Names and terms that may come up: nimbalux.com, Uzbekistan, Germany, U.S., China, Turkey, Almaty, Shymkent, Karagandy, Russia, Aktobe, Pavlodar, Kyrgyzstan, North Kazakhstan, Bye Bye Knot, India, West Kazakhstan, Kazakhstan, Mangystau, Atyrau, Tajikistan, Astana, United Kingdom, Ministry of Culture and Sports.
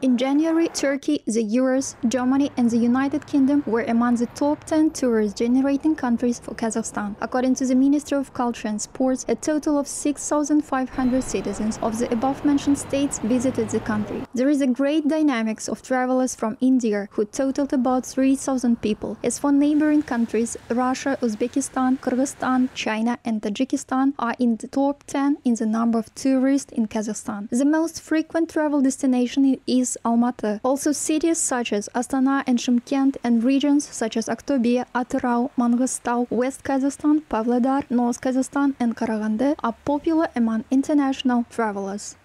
In January, Turkey, the US, Germany and the United Kingdom were among the top 10 tourist-generating countries for Kazakhstan. According to the Ministry of Culture and Sports, a total of 6,500 citizens of the above-mentioned states visited the country. There is a great dynamics of travelers from India, who totaled about 3,000 people. As for neighboring countries, Russia, Uzbekistan, Kyrgyzstan, China and Tajikistan are in the top 10 in the number of tourists in Kazakhstan. The most frequent travel destination is Almaty. Also, cities such as Astana and Shymkent and regions such as Aktobe, Atyrau, Mangystau, West Kazakhstan, Pavlodar, North Kazakhstan and Karagandy are popular among international travelers.